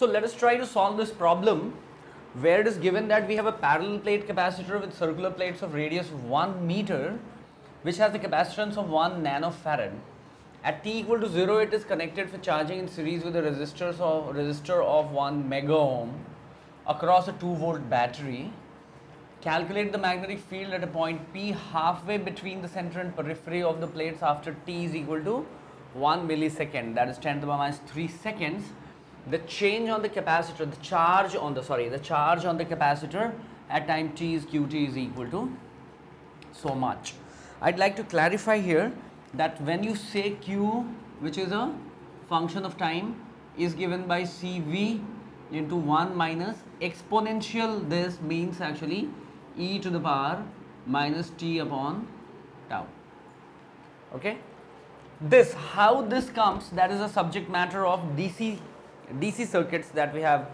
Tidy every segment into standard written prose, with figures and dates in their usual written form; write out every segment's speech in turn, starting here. So let us try to solve this problem where it is given that we have a parallel plate capacitor with circular plates of radius of 1 meter which has a capacitance of 1 nanofarad. At t equal to 0 it is connected for charging in series with a resistor of 1 megaohm across a 2-volt battery. Calculate the magnetic field at a point P halfway between the center and periphery of the plates after t is equal to 1 millisecond, that is 10 to the minus 3 seconds. The change on the capacitor, the charge on the capacitor at time t is qt is equal to so much. I'd like to clarify here that when you say q, which is a function of time, is given by cv into 1 minus exponential, this means actually e to the power minus t upon tau. Okay, this, how this comes, that is a subject matter of DC circuits that we have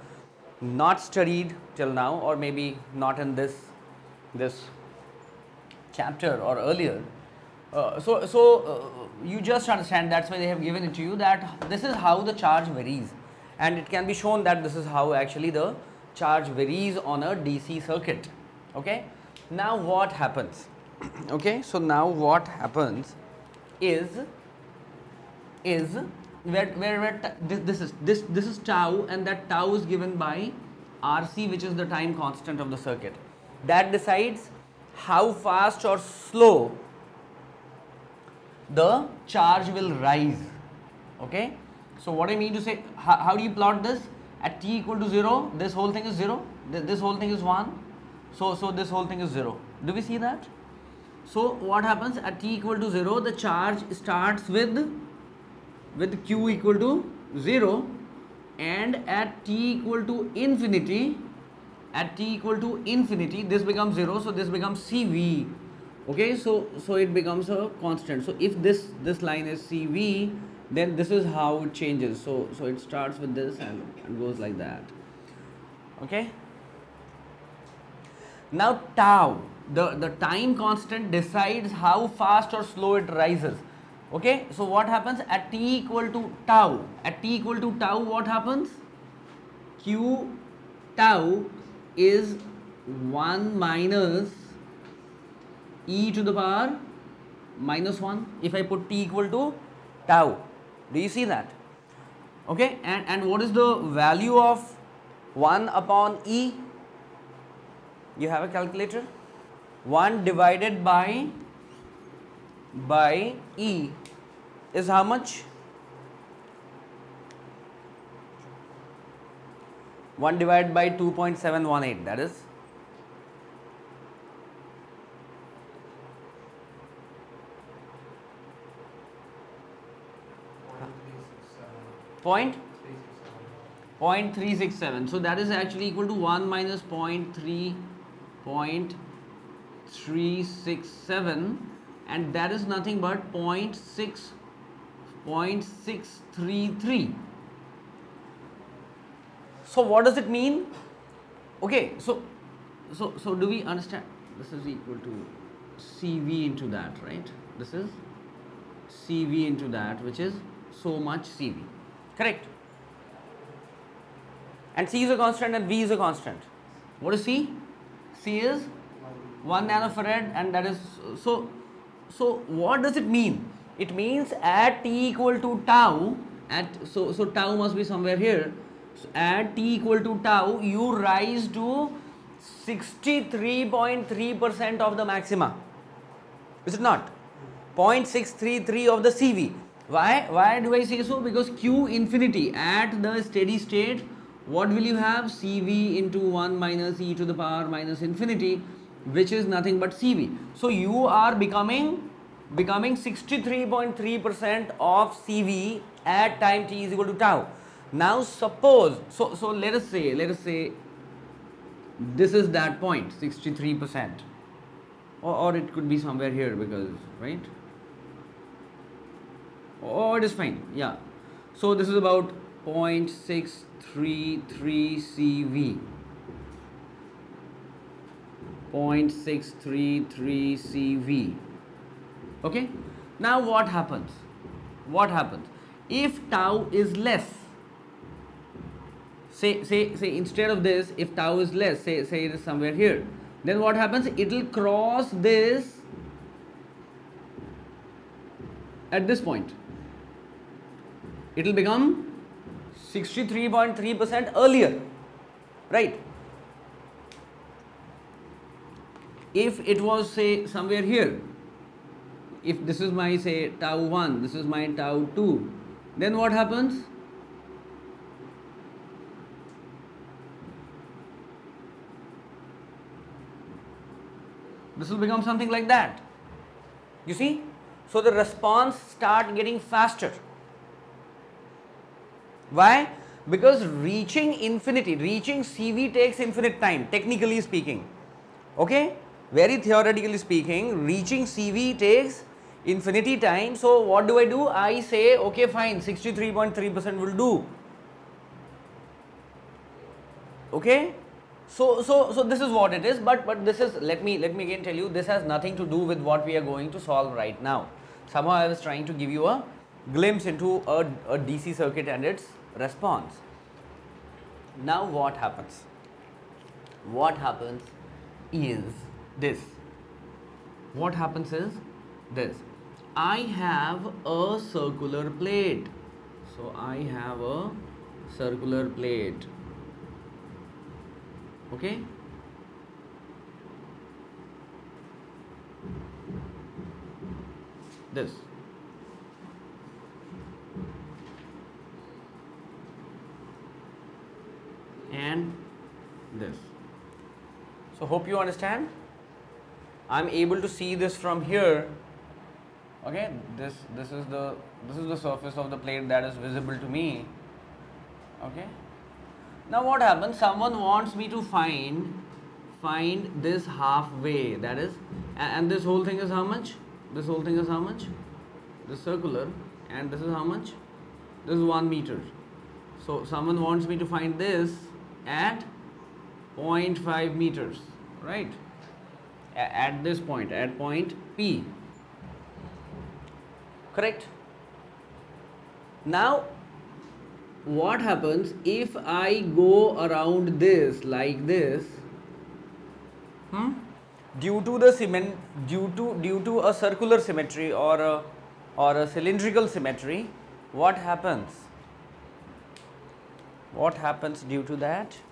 not studied till now, or maybe not in this chapter or earlier. You just understand, that's why they have given it to you, that this is how the charge varies, and it can be shown that this is how actually the charge varies on a DC circuit. Okay, now what happens? Okay, so now what happens is this is tau, and that tau is given by RC, which is the time constant of the circuit, that decides how fast or slow the charge will rise. Okay, so what I mean to say, how do you plot this? At t equal to 0, this whole thing is 0, this whole thing is 1, so this whole thing is 0. Do we see that? So what happens at t equal to 0, the charge starts with q equal to 0, and at t equal to infinity, this becomes 0, so this becomes cv. Okay, so it becomes a constant. So if this line is cv, then this is how it changes. So it starts with this and goes like that. Okay, now tau, the time constant, decides how fast or slow it rises. Okay, so what happens at t equal to tau? At t equal to tau, what happens? Q tau is 1 minus e to the power minus 1 if I put t equal to tau. Do you see that? Okay, and what is the value of 1 upon e? You have a calculator? 1 divided by e is how much? 1 divided by 2.718, that is 0.367. So that is actually equal to 1 minus 0.367, and that is nothing but 0.633. So what does it mean? Okay, so do we understand? This is equal to cv into that, right? This is cv into that, which is so much cv, correct? And c is a constant and v is a constant. What is c? C is 1 nanofarad, and that is so what does it mean? It means at t equal to tau, so tau must be somewhere here. So at t equal to tau, you rise to 63.3% of the maxima, is it not? 0.633 of the cv. Why do I say so? Because q infinity, at the steady state, what will you have? Cv into 1 minus e to the power minus infinity, which is nothing but cv. So you are becoming 63.3% of cv at time t is equal to tau. Now suppose, so let us say this is that point, 63%, or it could be somewhere here, because, right? Oh, it is fine, yeah. So this is about 0.633 cv. 0.633 cv. Okay. Now what happens? If tau is less, say instead of this, if tau is less, say it is somewhere here, then what happens? It will cross this at this point. It will become 63.3% earlier, right? If it was, say, somewhere here, if this is my, say, tau 1, this is my tau 2, then what happens? This will become something like that, you see? So the response start getting faster. Why? Because reaching infinity, reaching CV takes infinite time, technically speaking, okay? Very theoretically speaking, reaching CV takes infinity time. So what do? I say, okay, fine, 63.3% will do, okay? So this is what it is, but this is, let me again tell you, this has nothing to do with what we are going to solve right now. Somehow I was trying to give you a glimpse into a DC circuit and its response. Now what happens? What happens is this. What happens is this. I have a circular plate. So I have a circular plate. Okay, this, and this. So hope you understand. I'm able to see this from here. Okay, this is the surface of the plate that is visible to me. Okay. Now what happens? Someone wants me to find this halfway, that is, and this whole thing is how much? This whole thing is how much? This circular, and this is how much? This is 1 meter. So someone wants me to find this at 0.5 meters, right? At this point, at point P. Correct? Now, what happens if I go around this like this? Due to a circular symmetry or a cylindrical symmetry, what happens? What happens due to that?